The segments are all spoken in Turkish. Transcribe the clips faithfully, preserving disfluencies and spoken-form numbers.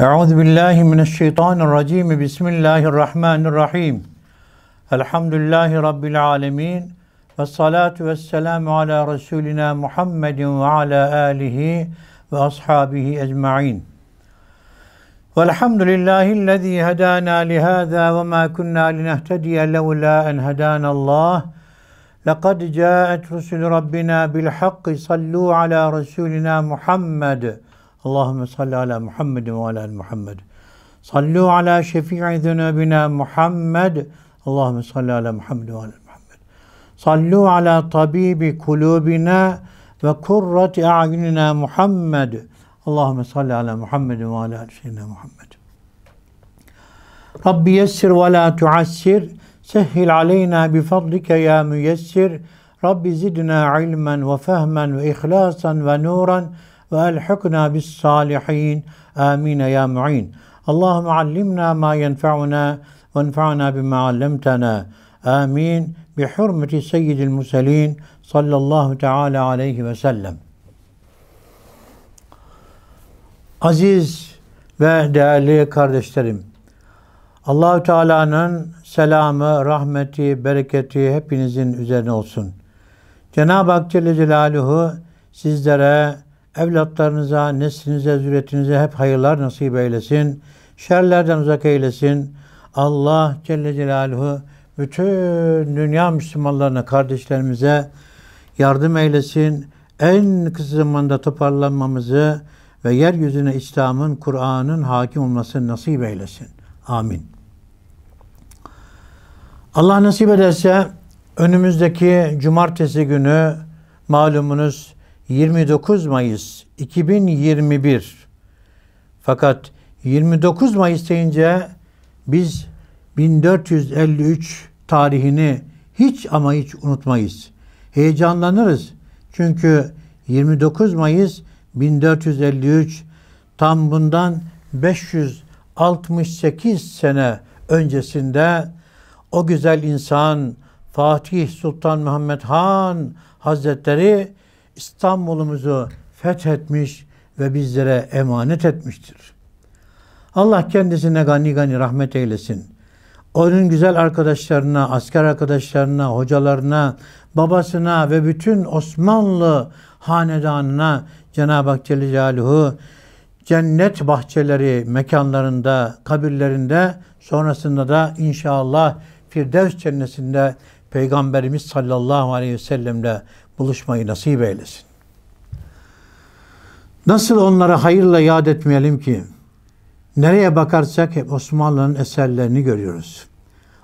Euzubillahimineşşeytanirracim. Bismillahirrahmanirrahim. Elhamdülillahi Rabbil alemin. Vessalatu vesselamu ala Resulina Muhammedin ve ala alihi ve ashabihi ecma'in. Velhamdülillahillezî hedâna lihâzâ ve mâ kunnâ linehtediye levlâ en hedânallâh. Lekad câet rusulü Rabbina bilhakkı sallû ala Resulina Muhammed. Allahümme salli ala Muhammedin ve ala Muhammed. Sallu ala şefii zünubina Muhammed. Allahümme salli ala Muhammedin ve ala Muhammed. Sallu ala tabibi kulubina ve kurrati a'yunina Muhammed. Allahümme salli ala Muhammedin ve ala seyyidina Muhammed. Rabbi yessir ve la tuassir. Sehhil aleyna bifadlike ya müyessir. Rabbi zidna ilmen ve fehmen ve ihlasan ve nuran. وَاَلْحُقْنَا بِالصَّالِحِينَ آمِينَ يَا مُعِينَ اللهم علمنا ما ينفعنا وانفعنا بما علمتنا آمين بحرمة سيد المرسلين صلى الله تعالى عليه وسلم. Aziz ve değerli kardeşlerim, Allah-u Teala'nın selamı, rahmeti, bereketi hepinizin üzerine olsun. Cenab-ı Hak Celle Celaluhu sizlere, evlatlarınıza, neslinize, zürriyetinize hep hayırlar nasip eylesin. Şerlerden uzak eylesin. Allah Celle Celaluhu bütün dünya Müslümanlarına, kardeşlerimize yardım eylesin. En kısa zamanda toparlanmamızı ve yeryüzüne İslam'ın, Kur'an'ın hakim olmasını nasip eylesin. Amin. Allah nasip ederse önümüzdeki cumartesi günü malumunuz yirmi dokuz Mayıs iki bin yirmi bir. Fakat yirmi dokuz Mayıs deyince biz bin dört yüz elli üç tarihini hiç ama hiç unutmayız. Heyecanlanırız. Çünkü yirmi dokuz Mayıs bin dört yüz elli üç tam bundan beş yüz altmış sekiz sene öncesinde o güzel insan Fatih Sultan Mehmet Han Hazretleri İstanbul'umuzu fethetmiş ve bizlere emanet etmiştir. Allah kendisine gani gani rahmet eylesin. Onun güzel arkadaşlarına, asker arkadaşlarına, hocalarına, babasına ve bütün Osmanlı hanedanına Cenab-ı Hak Celle Celaluhu cennet bahçeleri mekanlarında, kabirlerinde, sonrasında da inşallah Firdevs cennetinde Peygamberimiz sallallahu aleyhi ve sellemle buluşmayı nasip eylesin. Nasıl onlara hayırla yad etmeyelim ki? Nereye bakarsak hep Osmanlı'nın eserlerini görüyoruz.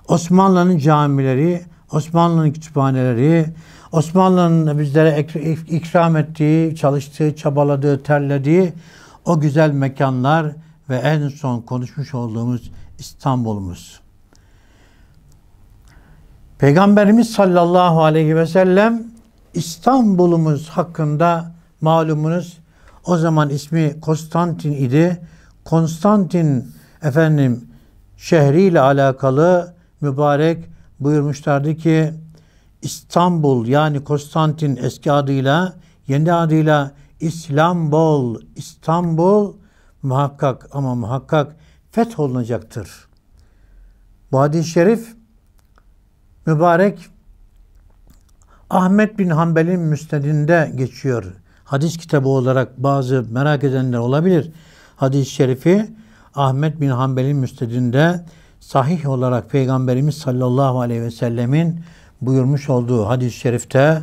Osmanlı'nın camileri, Osmanlı'nın kütüphaneleri, Osmanlı'nın bizlere ikram ettiği, çalıştığı, çabaladığı, terlediği o güzel mekanlar ve en son konuşmuş olduğumuz İstanbul'umuz. Peygamberimiz sallallahu aleyhi ve sellem İstanbul'umuz hakkında malumunuz o zaman ismi Konstantin idi. Konstantin efendim şehriyle alakalı mübarek buyurmuşlardı ki İstanbul yani Konstantin eski adıyla yeni adıyla İslambol, İstanbul muhakkak ama muhakkak fetholunacaktır. Bu hadis-i şerif mübarek Ahmet bin Hanbel'in müsnedinde geçiyor. Hadis kitabı olarak bazı merak edenler olabilir. Hadis-i şerifi Ahmet bin Hanbel'in müsnedinde sahih olarak Peygamberimiz sallallahu aleyhi ve sellemin buyurmuş olduğu hadis-i şerifte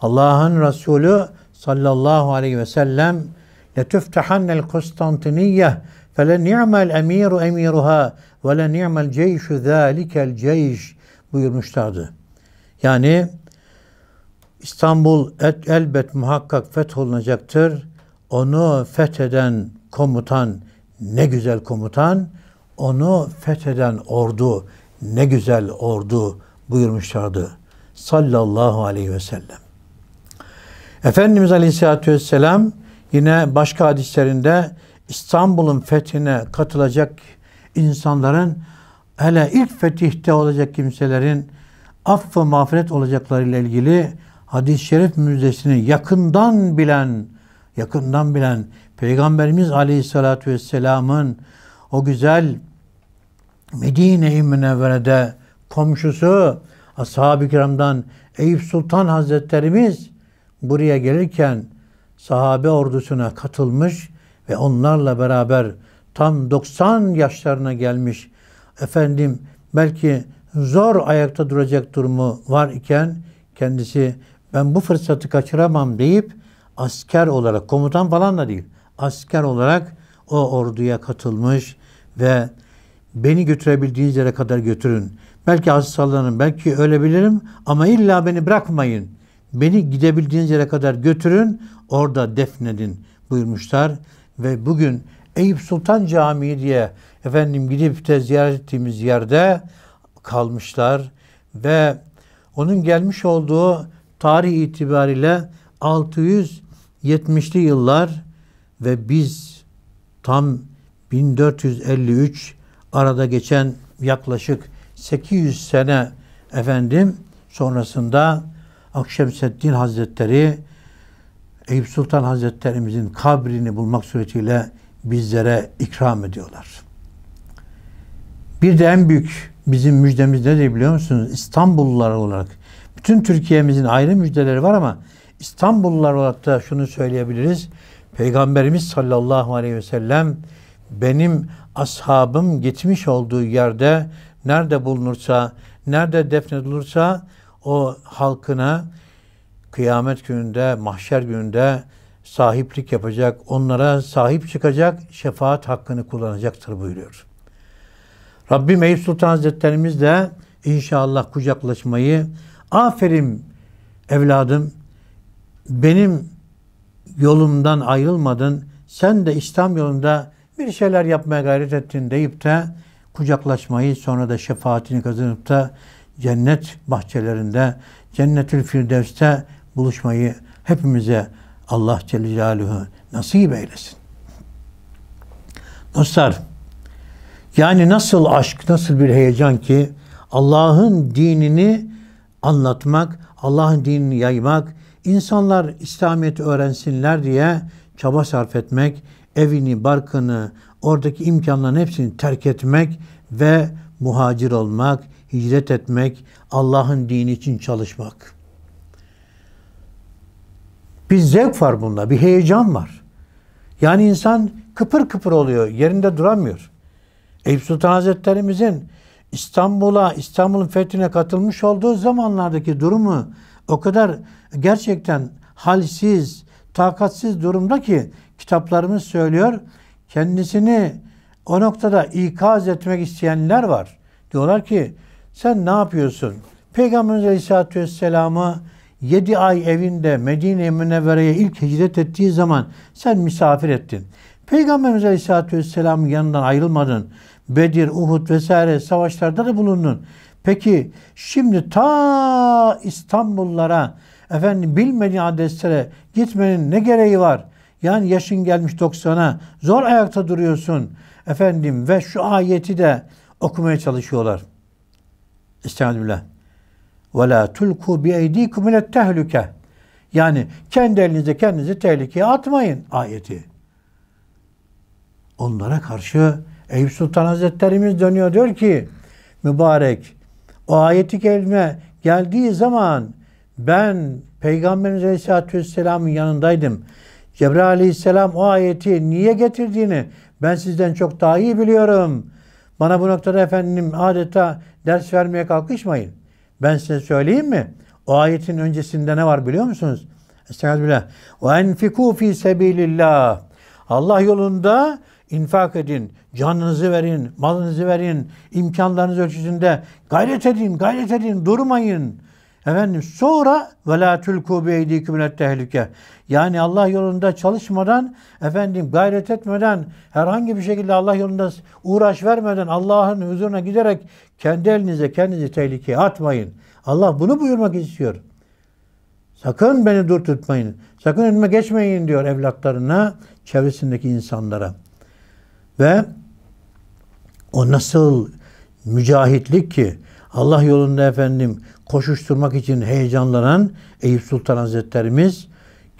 Allah'ın Resulü sallallahu aleyhi ve sellem لَتُفْتَحَنَّ الْقُسْتَنْتِنِيَّةِ فَلَنِعْمَ الْاَم۪يرُ اَم۪يرُهَا وَلَنِعْمَ الْجَيْشُ ذَٰلِكَ الْجَيْشِ buyurmuşlardı. Yani İstanbul et, elbet muhakkak fetholunacaktır. Onu fetheden komutan ne güzel komutan, onu fetheden ordu ne güzel ordu buyurmuşlardı. Sallallahu aleyhi ve sellem. Efendimiz Aleyhisselatü Vesselam yine başka hadislerinde İstanbul'un fethine katılacak insanların hele ilk fetihte olacak kimselerin affı mağfiret olacaklarıyla ilgili hadis-i şerif müjdesini yakından bilen yakından bilen Peygamberimiz Aleyhisselatü Vesselam'ın o güzel Medine-i Münevvere'de komşusu Ashab-ı Kiram'dan Eyüp Sultan Hazretlerimiz buraya gelirken sahabe ordusuna katılmış ve onlarla beraber tam doksan yaşlarına gelmiş. Efendim belki zor ayakta duracak durumu var iken kendisi ben bu fırsatı kaçıramam deyip asker olarak, komutan falan da değil, asker olarak o orduya katılmış ve beni götürebildiğiniz yere kadar götürün. Belki hastalanırım, belki ölebilirim ama illa beni bırakmayın. Beni gidebildiğiniz yere kadar götürün, orada defnedin buyurmuşlar. Ve bugün Eyüp Sultan Camii diye efendim gidip de ziyaret ettiğimiz yerde kalmışlar. Ve onun gelmiş olduğu tarih itibariyle altı yüz yetmişli yıllar ve biz tam bin dört yüz elli üç arada geçen yaklaşık sekiz yüz sene efendim sonrasında Akşemseddin Hazretleri Eyüp Sultan Hazretlerimizin kabrini bulmak suretiyle bizlere ikram ediyorlar. Bir de en büyük bizim müjdemiz nedir biliyor musunuz? İstanbullular olarak bütün Türkiye'mizin ayrı müjdeleri var ama İstanbullular olarak da şunu söyleyebiliriz. Peygamberimiz sallallahu aleyhi ve sellem benim ashabım gitmiş olduğu yerde nerede bulunursa, nerede defnedilirse o halkına kıyamet gününde, mahşer gününde sahiplik yapacak, onlara sahip çıkacak, şefaat hakkını kullanacaktır buyuruyor. Rabbim Eyüp Sultan Hazretlerimiz de inşallah kucaklaşmayı, aferin evladım, benim yolumdan ayrılmadın, sen de İslam yolunda bir şeyler yapmaya gayret ettin deyip de kucaklaşmayı, sonra da şefaatini kazanıp da cennet bahçelerinde, Cennetül Firdevs'te buluşmayı hepimize Allah Celle Celaluhu nasip eylesin. Dostlar, yani nasıl aşk, nasıl bir heyecan ki Allah'ın dinini anlatmak, Allah'ın dinini yaymak, insanlar İslamiyet'i öğrensinler diye çaba sarf etmek, evini, barkını, oradaki imkanların hepsini terk etmek ve muhacir olmak, hicret etmek, Allah'ın dini için çalışmak. Bir zevk var bunda, bir heyecan var. Yani insan kıpır kıpır oluyor, yerinde duramıyor. Eyüp Sultan Hazretlerimizin İstanbul'a, İstanbul'un fethine katılmış olduğu zamanlardaki durumu o kadar gerçekten halsiz, takatsiz durumda ki kitaplarımız söylüyor, kendisini o noktada ikaz etmek isteyenler var. Diyorlar ki sen ne yapıyorsun? Peygamberimiz Aleyhisselatü Vesselam'ı yedi ay evinde Medine-i Münevvere'ye ilk hicret ettiği zaman sen misafir ettin. Peygamberimiz Aleyhisselatü Vesselam'ın yanından ayrılmadın. Bedir, Uhud vesaire savaşlarda da bulundun. Peki şimdi ta İstanbullara, efendim bilmediğin adreslere gitmenin ne gereği var? Yani yaşın gelmiş doksana, zor ayakta duruyorsun efendim ve şu ayeti de okumaya çalışıyorlar. Estağfirullah. Ve la tulku bi eydikum ile tehlike. Yani kendi elinize kendinizi tehlikeye atmayın ayeti. Onlara karşı Eyüp Sultan Hazretlerimiz dönüyor diyor ki mübarek o ayeti kelime geldiği zaman ben Peygamberimiz Aleyhisselatü Vesselam'ın yanındaydım. Cebrail Aleyhisselam o ayeti niye getirdiğini ben sizden çok daha iyi biliyorum. Bana bu noktada efendim adeta ders vermeye kalkışmayın. Ben size söyleyeyim mi? O ayetin öncesinde ne var biliyor musunuz? Estağfirullah. وَاَنْفِكُوا ف۪ي سَب۪يلِ اللّٰهِ Allah yolunda infak edin, canınızı verin, malınızı verin, imkanlarınız ölçüsünde gayret edin, gayret edin, durmayın. Efendim sonra وَلَا تُلْكُوا بِاَيْد۪يكُمْ اِلَى التَّهْلِكَةِ Yani Allah yolunda çalışmadan, efendim gayret etmeden, herhangi bir şekilde Allah yolunda uğraş vermeden Allah'ın huzuruna giderek kendi elinize kendinizi tehlikeye atmayın. Allah bunu buyurmak istiyor. Sakın beni dur tutmayın. Sakın önüme geçmeyin diyor evlatlarına, çevresindeki insanlara. Ve o nasıl mücahitlik ki Allah yolunda efendim koşuşturmak için heyecanlanan Eyüp Sultan Hazretlerimiz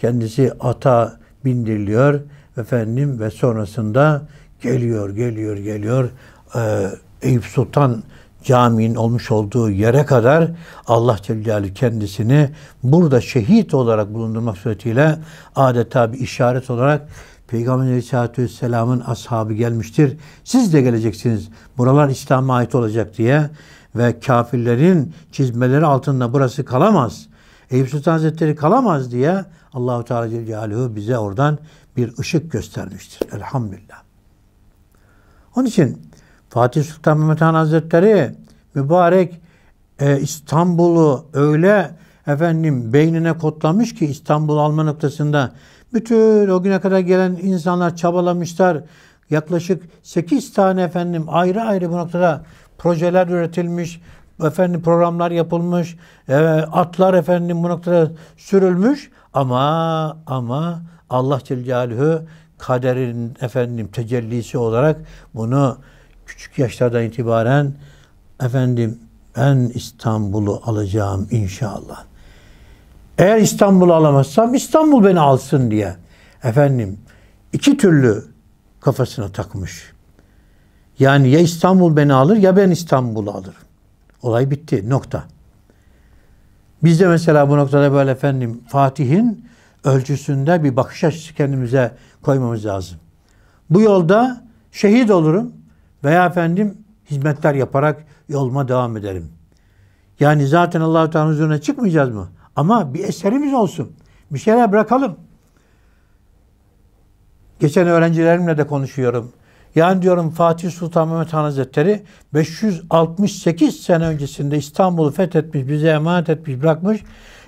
kendisi ata, bindiriliyor efendim ve sonrasında geliyor geliyor geliyor e, Eyüp Sultan Camii'nin olmuş olduğu yere kadar Allah Celle Celaluhu kendisini burada şehit olarak bulundurmak suretiyle adeta bir işaret olarak Peygamber Aleyhisselatü Vesselam'ın ashabı gelmiştir. Siz de geleceksiniz. Buralar İslam'a ait olacak diye ve kafirlerin çizmeleri altında burası kalamaz. Eyüp Sultan Hazretleri kalamaz diye Allah-u Teala Celle Celaluhu bize oradan bir ışık göstermiştir. Elhamdülillah. Onun için Fatih Sultan Mehmet Han Hazretleri mübarek e, İstanbul'u öyle efendim beynine kodlamış ki İstanbul alma noktasında bütün o güne kadar gelen insanlar çabalamışlar. Yaklaşık sekiz tane efendim ayrı ayrı bu noktada projeler üretilmiş, efendim programlar yapılmış, e, atlar efendim bu noktada sürülmüş ama ama Allah Celle Celaluhu kaderin efendim tecellisi olarak bunu küçük yaşlardan itibaren efendim ben İstanbul'u alacağım inşallah. Eğer İstanbul'u alamazsam İstanbul beni alsın diye efendim iki türlü kafasına takmış. Yani ya İstanbul beni alır ya ben İstanbul'u alırım. Olay bitti. Nokta. Biz de mesela bu noktada böyle efendim Fatih'in ölçüsünde bir bakış açısı kendimize koymamız lazım. Bu yolda şehit olurum veya efendim hizmetler yaparak yoluma devam ederim. Yani zaten Allah-u Teala'nın huzuruna çıkmayacağız mı? Ama bir eserimiz olsun. Bir şeyler bırakalım. Geçen öğrencilerimle de konuşuyorum. Yani diyorum Fatih Sultan Mehmet Han Hazretleri beş yüz altmış sekiz sene öncesinde İstanbul'u fethetmiş, bize emanet etmiş, bırakmış.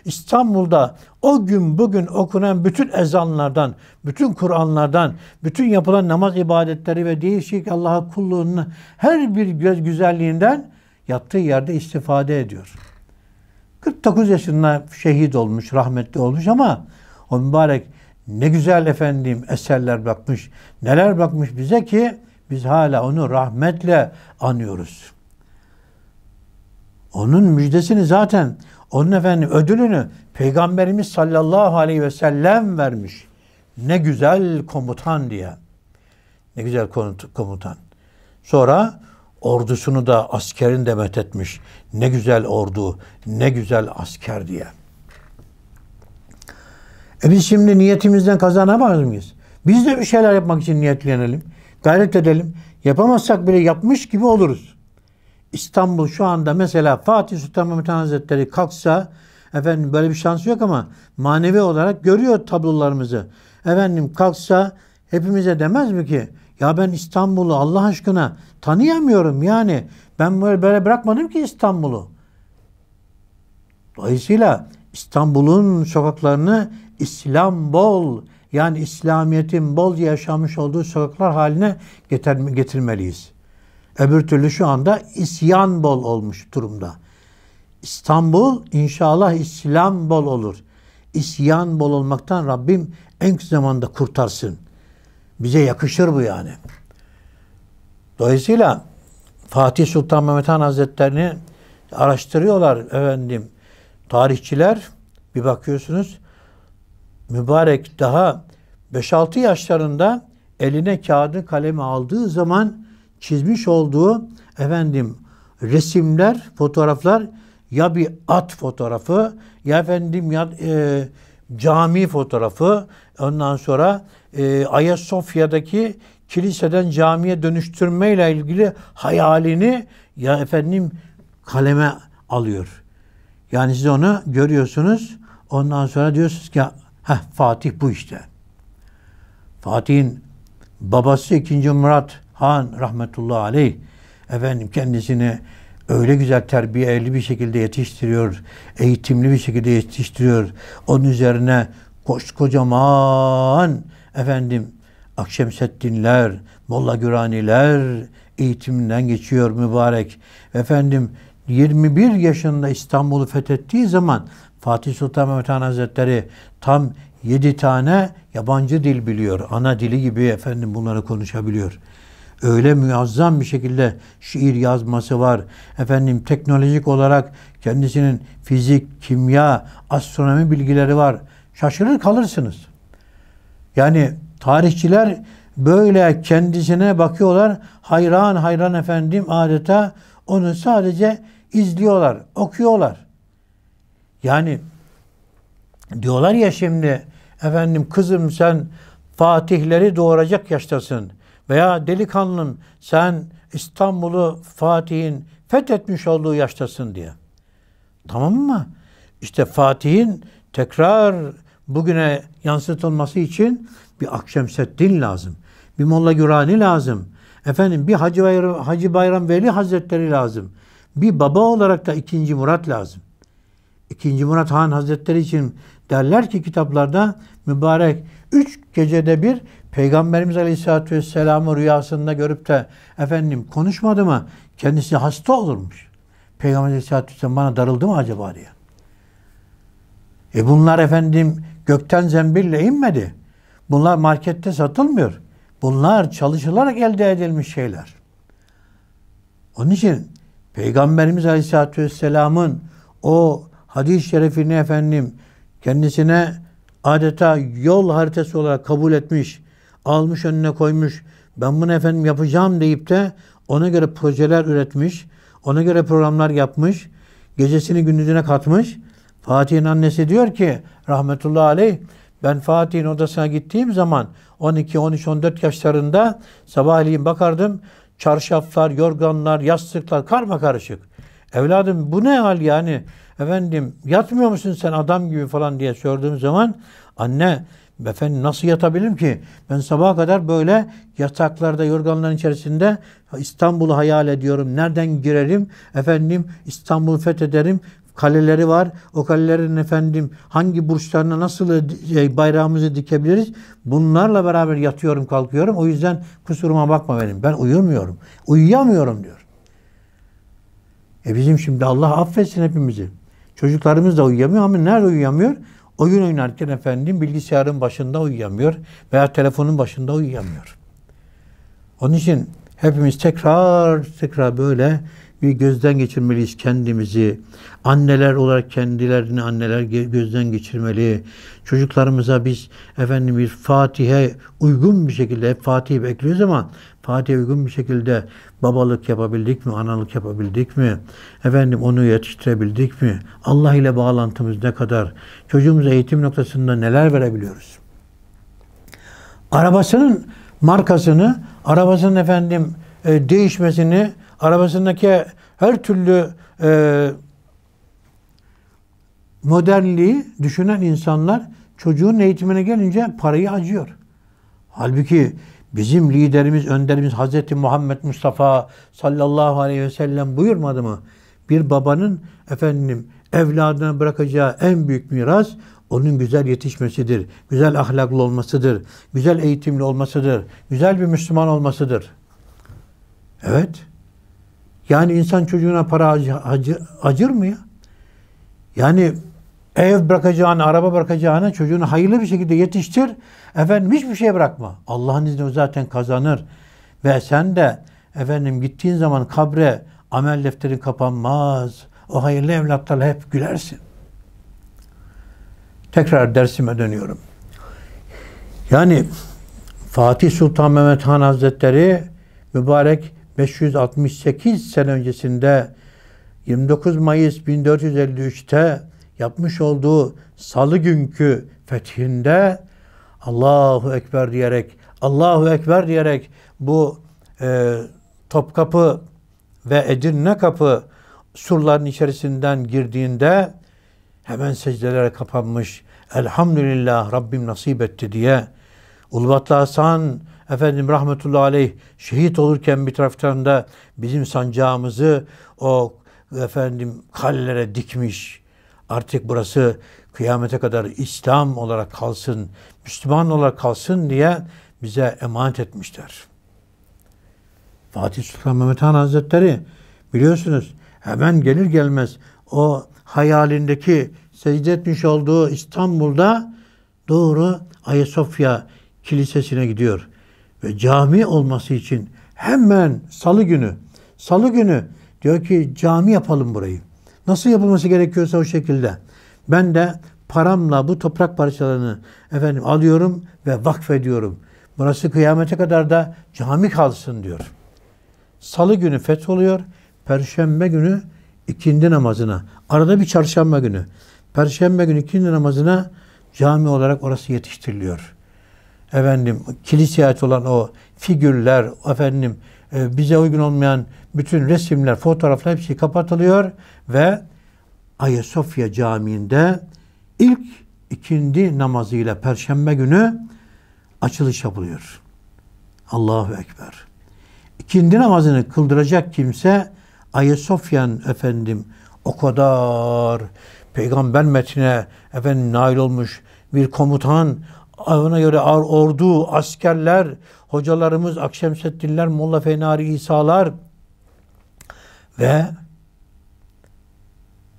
İstanbul'da o gün bugün okunan bütün ezanlardan, bütün Kur'anlardan, bütün yapılan namaz ibadetleri ve değişik Allah'a kulluğunun her bir güzelliğinden yattığı yerde istifade ediyor. kırk dokuz yaşında şehit olmuş, rahmetli olmuş ama o mübarek ne güzel efendim eserler bırakmış, neler bırakmış bize ki biz hala onu rahmetle anıyoruz. Onun müjdesini zaten, onun efendim ödülünü Peygamberimiz sallallahu aleyhi ve sellem vermiş. Ne güzel komutan diye. Ne güzel komutan. Sonra ordusunu da askerin de methetmiş. Ne güzel ordu, ne güzel asker diye. E biz şimdi niyetimizden kazanamaz mıyız? Biz de bir şeyler yapmak için niyetlenelim. Gayret edelim. Yapamazsak bile yapmış gibi oluruz. İstanbul şu anda mesela Fatih Sultan Mehmet Han Hazretleri kalksa efendim böyle bir şansı yok ama manevi olarak görüyor tablolarımızı. Efendim kalksa hepimize demez mi ki ya ben İstanbul'u Allah aşkına tanıyamıyorum yani. Ben böyle, böyle bırakmadım ki İstanbul'u. Dolayısıyla İstanbul'un sokaklarını İslam bol yani İslamiyet'in bolca yaşamış olduğu sokaklar haline getir, getirmeliyiz. Öbür türlü şu anda isyan bol olmuş durumda. İstanbul inşallah İslam bol olur. İsyan bol olmaktan Rabbim en kısa zamanda kurtarsın. Bize yakışır bu yani. Dolayısıyla Fatih Sultan Mehmet Han Hazretleri'ni araştırıyorlar efendim. Tarihçiler bir bakıyorsunuz mübarek daha beş altı yaşlarında eline kağıdı kalemi aldığı zaman çizmiş olduğu efendim resimler, fotoğraflar ya bir at fotoğrafı ya efendim ya e, cami fotoğrafı ondan sonra e, Ayasofya'daki kiliseden camiye dönüştürmeyle ilgili hayalini ya efendim kaleme alıyor. Yani siz onu görüyorsunuz ondan sonra diyorsunuz ki heh, Fatih bu işte. Fatih'in babası ikinci Murat Han rahmetullahi aleyh efendim kendisini öyle güzel terbiyeli bir şekilde yetiştiriyor, eğitimli bir şekilde yetiştiriyor. Onun üzerine koskocaman efendim Akşemseddinler, Molla Güraniler eğitiminden geçiyor mübarek. Efendim yirmi bir yaşında İstanbul'u fethettiği zaman Fatih Sultan Mehmet Han Hazretleri tam yedi tane yabancı dil biliyor. Ana dili gibi efendim bunları konuşabiliyor. Öyle muazzam bir şekilde şiir yazması var. Efendim teknolojik olarak kendisinin fizik, kimya, astronomi bilgileri var. Şaşırır kalırsınız. Yani tarihçiler böyle kendisine bakıyorlar, hayran hayran efendim, adeta onu sadece izliyorlar, okuyorlar. Yani diyorlar ya şimdi, efendim kızım sen fatihleri doğuracak yaştasın veya delikanlım sen İstanbul'u Fatih'in fethetmiş olduğu yaştasın diye. Tamam mı? İşte Fatih'in tekrar bugüne yansıtılması için bir Akşemseddin lazım. Bir Molla Gürani lazım. Efendim bir Hacı Bayram, Hacı Bayram Veli Hazretleri lazım. Bir baba olarak da ikinci Murat lazım. ikinci Murat Han Hazretleri için derler ki kitaplarda mübarek üç gecede bir Peygamberimiz Aleyhisselatü Vesselam'ı rüyasında görüp de efendim konuşmadı mı? Kendisi hasta olurmuş. Peygamberimiz Aleyhisselatü Vesselam bana darıldı mı acaba diye. E bunlar efendim gökten zembille inmedi. Bunlar markette satılmıyor. Bunlar çalışılarak elde edilmiş şeyler. Onun için Peygamberimiz Aleyhisselatü Vesselam'ın o hadis-i şerifini efendim kendisine adeta yol haritası olarak kabul etmiş, almış önüne koymuş, ben bunu efendim yapacağım deyip de ona göre projeler üretmiş, ona göre programlar yapmış, gecesini gündüzüne katmış. Fatih'in annesi diyor ki rahmetullahi aleyh, ben Fatih'in odasına gittiğim zaman on iki, on üç, on dört yaşlarında sabahleyin bakardım, çarşaflar, yorganlar, yastıklar karmakarışık. Evladım bu ne hal yani? Efendim yatmıyor musun sen adam gibi falan diye sorduğum zaman, anne efendim nasıl yatabilirim ki? Ben sabaha kadar böyle yataklarda, yorganların içerisinde İstanbul'u hayal ediyorum. Nereden girerim? Efendim İstanbul'u fethederim. Kaleleri var. O kalelerin efendim hangi burçlarına nasıl şey, bayrağımızı dikebiliriz? Bunlarla beraber yatıyorum, kalkıyorum. O yüzden kusuruma bakma benim. Ben uyumuyorum. Uyuyamıyorum diyor. E bizim şimdi Allah affetsin hepimizi. Çocuklarımız da uyuyamıyor ama nerede uyuyamıyor? Oyun oynarken efendim bilgisayarın başında uyuyamıyor veya telefonun başında uyuyamıyor. Onun için hepimiz tekrar tekrar böyle bir gözden geçirmeliyiz kendimizi. Anneler olarak kendilerini anneler gözden geçirmeli. Çocuklarımıza biz efendim bir Fatih'e uygun bir şekilde, hep Fatih'i bekliyoruz ama Fatih'e uygun bir şekilde babalık yapabildik mi, analık yapabildik mi? Efendim onu yetiştirebildik mi? Allah ile bağlantımız ne kadar? Çocuğumuza eğitim noktasında neler verebiliyoruz? Arabasının markasını, arabasının efendim e, değişmesini, arabasındaki her türlü e, modernliği düşünen insanlar çocuğun eğitimine gelince parayı acıyor. Halbuki bizim liderimiz, önderimiz Hazreti Muhammed Mustafa sallallahu aleyhi ve sellem buyurmadı mı? Bir babanın efendim evladına bırakacağı en büyük miras onun güzel yetişmesidir, güzel ahlaklı olmasıdır, güzel eğitimli olmasıdır, güzel bir Müslüman olmasıdır. Evet. Yani insan çocuğuna para acı, acı, acır mı ya? Yani ev bırakacağına, araba bırakacağına çocuğunu hayırlı bir şekilde yetiştir. Efendim hiçbir şey bırakma. Allah'ın izniyle o zaten kazanır. Ve sen de efendim gittiğin zaman kabre amel defterin kapanmaz. O hayırlı evlatlarla hep gülersin. Tekrar dersime dönüyorum. Yani Fatih Sultan Mehmet Han Hazretleri mübarek beş yüz altmış sekiz sene öncesinde yirmi dokuz Mayıs bin dört yüz elli üç'te yapmış olduğu salı günkü fethinde Allahu Ekber diyerek, Allahu Ekber diyerek bu e, Topkapı ve Edirne Kapı surların içerisinden girdiğinde hemen secdelere kapanmış, elhamdülillah Rabbim nasip etti diye. Ulubatlı Hasan efendim rahmetullahi aleyh şehit olurken bir taraftan da bizim sancağımızı o efendim kalelere dikmiş. Artık burası kıyamete kadar İslam olarak kalsın, Müslüman olarak kalsın diye bize emanet etmişler. Fatih Sultan Mehmet Han Hazretleri biliyorsunuz hemen gelir gelmez o hayalindeki secde etmiş olduğu İstanbul'da doğru Ayasofya Kilisesi'ne gidiyor. Ve cami olması için hemen salı günü, salı günü diyor ki cami yapalım burayı. Nasıl yapılması gerekiyorsa o şekilde. Ben de paramla bu toprak parçalarını efendim alıyorum ve vakfediyorum. Burası kıyamete kadar da cami kalsın diyor. Salı günü fetholuyor. Perşembe günü ikindi namazına. Arada bir çarşamba günü. Perşembe günü ikindi namazına cami olarak orası yetiştiriliyor. Efendim kiliseye ait olan o figürler, efendim bize uygun olmayan bütün resimler, fotoğraflar hepsi kapatılıyor ve Ayasofya Camii'nde ilk ikindi namazıyla Perşembe günü açılış yapılıyor. Allahu Ekber. İkindi namazını kıldıracak kimse Ayasofya'nın efendim o kadar peygamber metnine efendim nail olmuş bir komutan, ona göre ordu, askerler, hocalarımız Akşemseddinler, Molla Fenari İsa'lar ve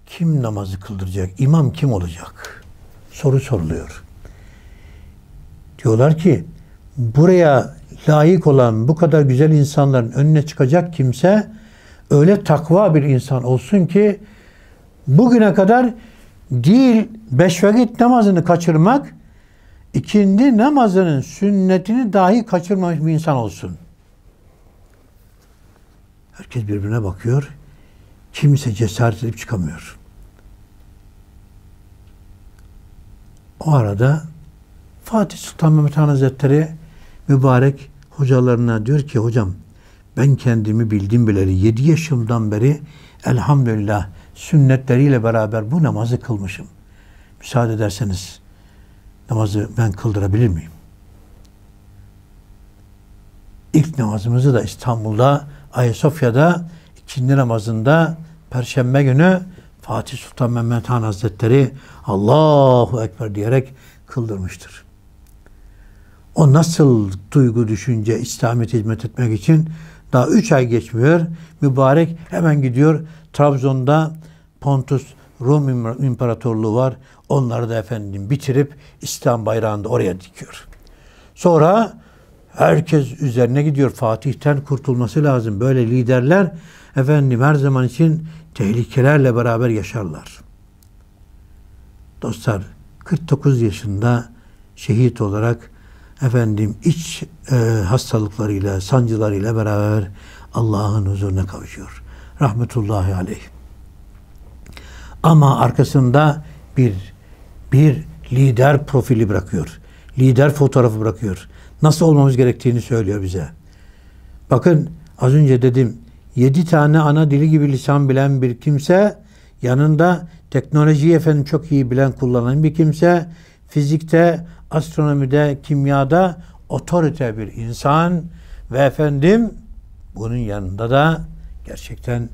kim namazı kıldıracak? İmam kim olacak? Soru soruluyor. Diyorlar ki buraya layık olan bu kadar güzel insanların önüne çıkacak kimse öyle takva bir insan olsun ki bugüne kadar değil beş vakit namazını kaçırmak, ikindi namazının sünnetini dahi kaçırmamış bir insan olsun. Herkes birbirine bakıyor. Kimse cesaret edip çıkamıyor. O arada Fatih Sultan Mehmet Han Hazretleri mübarek hocalarına diyor ki hocam ben kendimi bildim bileli yedi yaşımdan beri elhamdülillah sünnetleriyle beraber bu namazı kılmışım. Müsaade ederseniz namazı ben kıldırabilir miyim? İlk namazımızı da İstanbul'da, Ayasofya'da, ikindi namazında Perşembe günü Fatih Sultan Mehmet Han Hazretleri Allahu Ekber diyerek kıldırmıştır. O nasıl duygu, düşünce, İslamiyet'e hizmet etmek için daha üç ay geçmiyor. Mübarek hemen gidiyor. Trabzon'da Pontus Rum İmparatorluğu var. Onları da efendim bitirip İslam bayrağını da oraya dikiyor. Sonra herkes üzerine gidiyor. Fatih'ten kurtulması lazım. Böyle liderler efendim her zaman için tehlikelerle beraber yaşarlar. Dostlar kırk dokuz yaşında şehit olarak efendim iç e, hastalıklarıyla, sancılarıyla beraber Allah'ın huzuruna kavuşuyor. Rahmetullahi aleyh. Ama arkasında bir bir lider profili bırakıyor. Lider fotoğrafı bırakıyor. Nasıl olmamız gerektiğini söylüyor bize. Bakın az önce dedim yedi tane ana dili gibi lisan bilen bir kimse, yanında teknolojiyi efendim çok iyi bilen, kullanan bir kimse, fizikte, astronomide, kimyada otorite bir insan ve efendim bunun yanında da gerçekten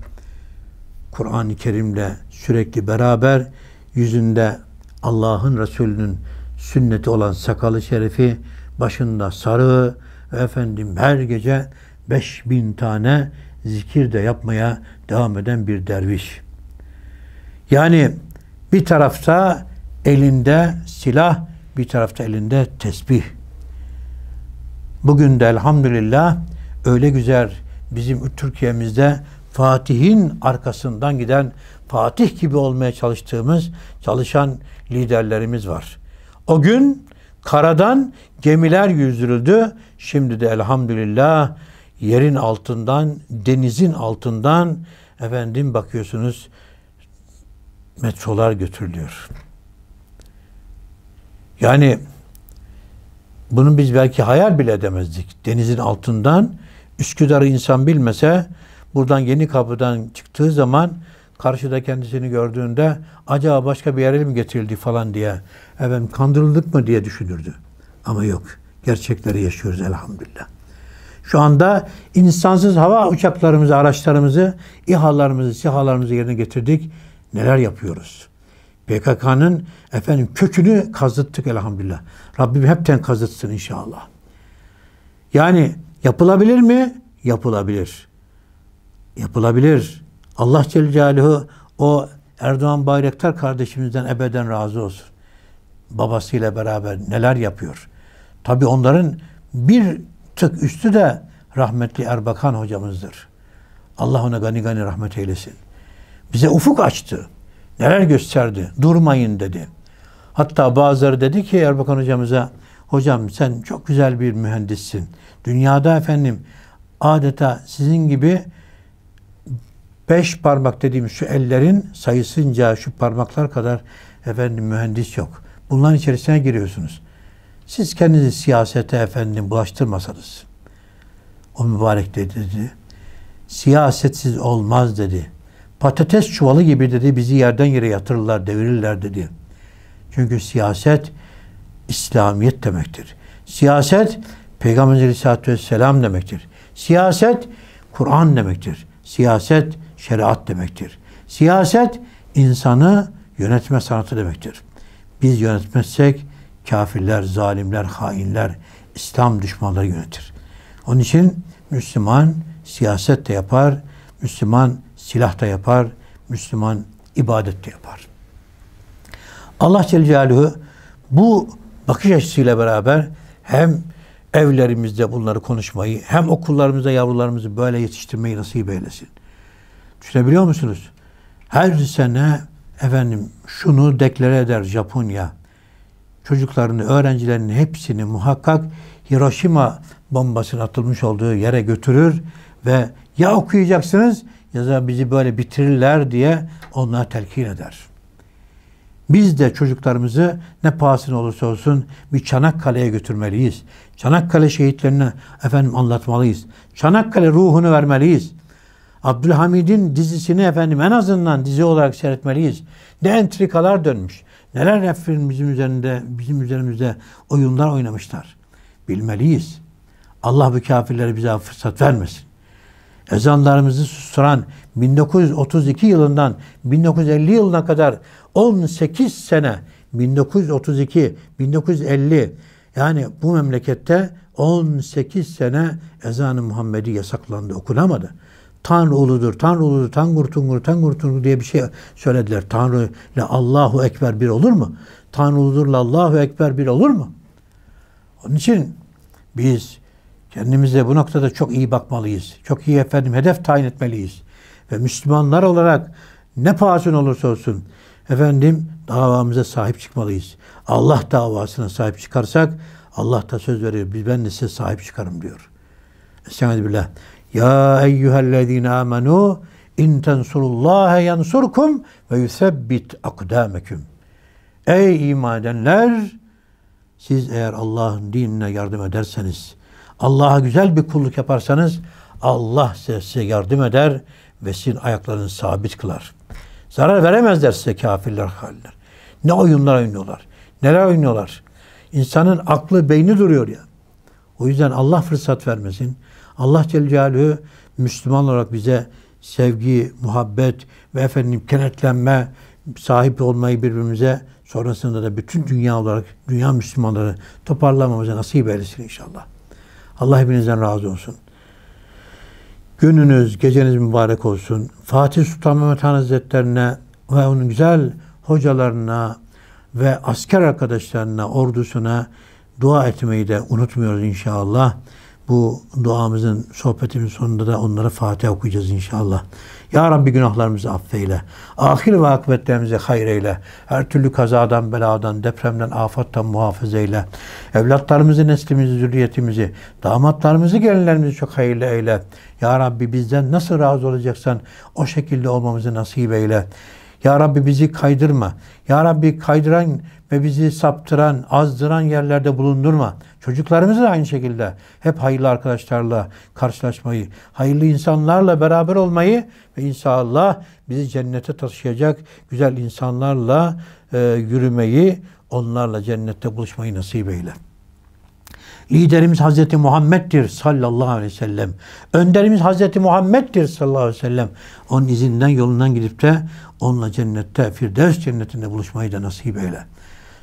Kur'an-ı Kerim'le sürekli beraber, yüzünde Allah'ın Resulü'nün sünneti olan sakalı şerifi, başında sarı ve efendim her gece beş bin tane zikir de yapmaya devam eden bir derviş. Yani bir tarafta elinde silah, bir tarafta elinde tesbih. Bugün de elhamdülillah öyle güzel bizim Türkiye'mizde Fatih'in arkasından giden, Fatih gibi olmaya çalıştığımız, çalışan liderlerimiz var. O gün karadan gemiler yüzdürüldü. Şimdi de elhamdülillah yerin altından, denizin altından efendim bakıyorsunuz metrolar götürülüyor. Yani bunu biz belki hayal bile edemezdik. Denizin altından Üsküdar'ı insan bilmese, buradan Yenikapı'dan çıktığı zaman karşıda kendisini gördüğünde acaba başka bir yere mi getirildi falan diye, efendim kandırıldık mı diye düşünürdü. Ama yok. Gerçekleri yaşıyoruz elhamdülillah. Şu anda insansız hava uçaklarımızı, araçlarımızı, İHA'larımızı, SİHA'larımızı yerine getirdik. Neler yapıyoruz? P K K'nın efendim kökünü kazıttık elhamdülillah. Rabbim hepten kazıtsın inşallah. Yani yapılabilir mi? Yapılabilir. Yapılabilir. Allah Celle Celaluhu o Erdoğan Bayraktar kardeşimizden ebeden razı olsun. Babasıyla beraber neler yapıyor. Tabii onların bir tık üstü de rahmetli Erbakan hocamızdır. Allah ona gani gani rahmet eylesin. Bize ufuk açtı. Neler gösterdi. Durmayın dedi. Hatta bazıları dedi ki Erbakan hocamıza, hocam sen çok güzel bir mühendissin. Dünyada efendim adeta sizin gibi beş parmak dediğimiz şu ellerin sayısınca şu parmaklar kadar efendim mühendis yok. Bunların içerisine giriyorsunuz. Siz kendinizi siyasete efendim bulaştırmasanız. O mübarek dedi. Siyasetsiz olmaz dedi. Patates çuvalı gibi dedi bizi yerden yere yatırırlar, devirirler dedi. Çünkü siyaset İslamiyet demektir. Siyaset Peygamber Aleyhisselatü Vesselam demektir. Siyaset Kur'an demektir. Siyaset şeriat demektir. Siyaset insanı yönetme sanatı demektir. Biz yönetmezsek kafirler, zalimler, hainler, İslam düşmanları yönetir. Onun için Müslüman siyaset de yapar, Müslüman silah da yapar, Müslüman ibadet de yapar. Allah Celle Celaluhu bu bakış açısıyla beraber hem evlerimizde bunları konuşmayı, hem okullarımızda yavrularımızı böyle yetiştirmeyi nasip eylesin. Düşünebiliyor musunuz? Her sene efendim şunu deklare eder Japonya. Çocuklarını, öğrencilerini hepsini muhakkak Hiroşima bombasının atılmış olduğu yere götürür ve ya okuyacaksınız ya da bizi böyle bitirirler diye onlara telkin eder. Biz de çocuklarımızı ne pahasına olursa olsun bir Çanakkale'ye götürmeliyiz. Çanakkale şehitlerine efendim anlatmalıyız. Çanakkale ruhunu vermeliyiz. Abdülhamid'in dizisini efendim en azından dizi olarak seyretmeliyiz. Ne entrikalar dönmüş. Neler efendim bizim üzerinde, bizim üzerimizde oyunlar oynamışlar. Bilmeliyiz. Allah bu kafirlere bize fırsat vermesin. Ezanlarımızı susturan bin dokuz yüz otuz iki yılından bin dokuz yüz elli yılına kadar on sekiz sene, bin dokuz yüz otuz iki bin dokuz yüz elli yani bu memlekette on sekiz sene ezan-ı Muhammedi yasaklandı, okunamadı. Tanrı uludur, Tanrı uludur, Tangur Tungur, Tangur Tungur diye bir şey söylediler. Tanrı ile Allahu Ekber bir olur mu? Tanrı uludurla Allahu Ekber bir olur mu? Onun için biz kendimize bu noktada çok iyi bakmalıyız. Çok iyi efendim hedef tayin etmeliyiz. Ve Müslümanlar olarak ne pahasına olursa olsun efendim davamıza sahip çıkmalıyız. Allah davasına sahip çıkarsak Allah da söz veriyor. Biz ben de size sahip çıkarım diyor. Estağfirullah. Ya eyyühellezine amenu in tensurullaha yansurkum ve yusebbit akdameküm. Ey iman edenler, siz eğer Allah'ın dinine yardım ederseniz, Allah'a güzel bir kulluk yaparsanız Allah size yardım eder ve sizin ayaklarınızı sabit kılar. Zarar veremezler size kafirler, haller. Ne oyunlar oynuyorlar, neler oynuyorlar. İnsanın aklı, beyni duruyor ya. O yüzden Allah fırsat vermesin. Allah Celle Celaluhu Müslüman olarak bize sevgi, muhabbet ve efendim kenetlenme, sahip olmayı birbirimize, sonrasında da bütün dünya olarak dünya Müslümanları toparlamamıza nasip eylesin inşallah. Allah hepinizden razı olsun. Gününüz, geceniz mübarek olsun. Fatih Sultan Mehmet Han Hazretlerine ve onun güzel hocalarına ve asker arkadaşlarına, ordusuna dua etmeyi de unutmuyoruz inşallah. Bu duamızın, sohbetimizin sonunda da onlara Fatiha okuyacağız inşallah. Ya Rabbi günahlarımızı affeyle. Ahir ve akıbetlerimizi hayreyle. Her türlü kazadan, beladan, depremden, afattan muhafaza eyle. Evlatlarımızı, neslimizi, zürriyetimizi, damatlarımızı, gelinlerimizi çok hayırlı eyle. Ya Rabbi bizden nasıl razı olacaksan o şekilde olmamızı nasip eyle. Ya Rabbi bizi kaydırma. Ya Rabbi kaydıran ve bizi saptıran, azdıran yerlerde bulundurma. Çocuklarımızı da aynı şekilde hep hayırlı arkadaşlarla karşılaşmayı, hayırlı insanlarla beraber olmayı ve inşallah bizi cennete taşıyacak güzel insanlarla e, yürümeyi, onlarla cennette buluşmayı nasip eyle. Liderimiz Hazreti Muhammed'dir sallallahu aleyhi ve sellem. Önderimiz Hazreti Muhammed'dir sallallahu aleyhi ve sellem. Onun izinden, yolundan gidip de onunla cennette, Firdevs cennetinde buluşmayı da nasip eyle.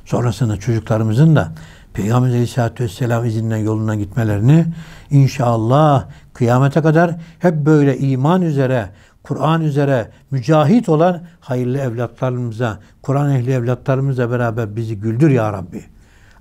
Sonrasında çocuklarımızın da Peygamber Aleyhisselatü Vesselam izinden, yolundan gitmelerini inşallah kıyamete kadar hep böyle iman üzere, Kur'an üzere mücahit olan hayırlı evlatlarımıza, Kur'an ehli evlatlarımızla beraber bizi güldür ya Rabbi.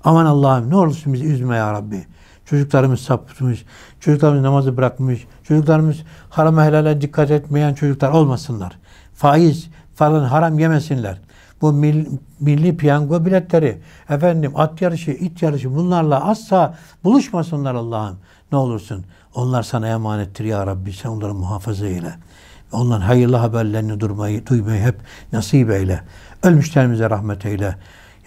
Aman Allah'ım ne olursun bizi üzme ya Rabbi. Çocuklarımız sapıtmış, çocuklarımız namazı bırakmış, çocuklarımız harama helale dikkat etmeyen çocuklar olmasınlar. Faiz falan haram yemesinler. bu mil, milli piyango biletleri, efendim at yarışı, it yarışı, bunlarla asla buluşmasınlar Allah'ım. Ne olursun. Onlar sana emanettir ya Rabbi. Sen onları muhafaza eyle. Onların hayırlı haberlerini durmayı, duymayı hep nasip eyle. Ölmüşlerimize rahmet eyle.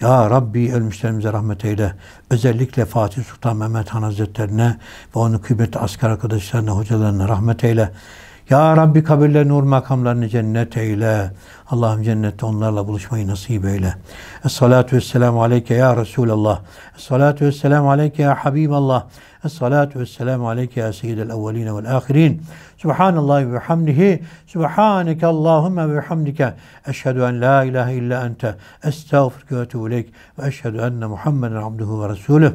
Ya Rabbi ölmüşlerimize rahmet eyle. Özellikle Fatih Sultan Mehmet Han Hazretlerine ve onun kıymetli asker arkadaşlarına, hocalarına rahmet eyle. Ya Rabbi kabirlerini, nur makamlarını cennet eyle. Allah'ım cennette onlarla buluşmayı nasip eyle. Es-salatu vesselamu aleyke ya Resulallah. Es-salatu vesselamu aleyke ya Habiballah. Es-salatu vesselamu aleyke ya seyyidel evveline vel ahirin. Subhanallahi ve hamdihi. Subhaneke Allahümme ve hamdike. Eşhedü en la ilahe illa ente. Estağfurke ve etûbüleyk. Ve eşhedü enne Muhammeden abduhu ve resulüh.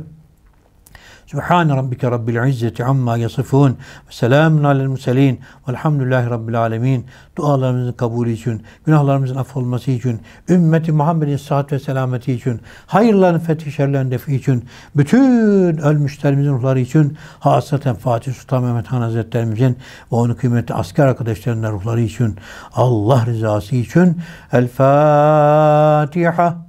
Subhan rabbike rabbil izzeti amma yasifun ve selamun alel murselin ve'lhamdülillahi rabbil alemin. Dualarımızın kabulü için, günahlarımızın affolması için, ümmeti Muhammed'in sıhhat ve selameti için, hayırların fethi, şerlerin defi için, bütün ölmüşlerimizin ruhları için, hasaten Fatih Sultan Mehmet Han Hazretlerimizin ve onun kıymetli asker arkadaşlarının ruhları için, Allah rızası için El Fatiha.